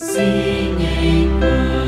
singing birds.